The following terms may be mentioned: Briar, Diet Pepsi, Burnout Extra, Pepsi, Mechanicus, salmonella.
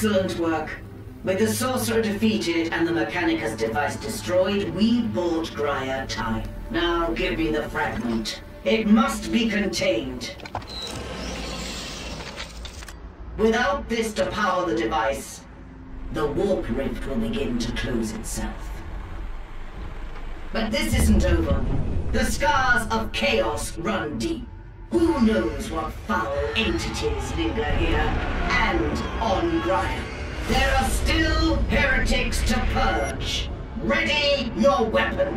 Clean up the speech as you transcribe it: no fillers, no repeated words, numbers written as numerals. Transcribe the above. Excellent work. With the sorcerer defeated and the Mechanicus device destroyed, we bought Briar time. Now give me the fragment. It must be contained. Without this to power the device, the warp rift will begin to close itself. But this isn't over. The scars of chaos run deep. Who knows what foul entities linger here and on Briar? There are still heretics to purge. Ready your weapon!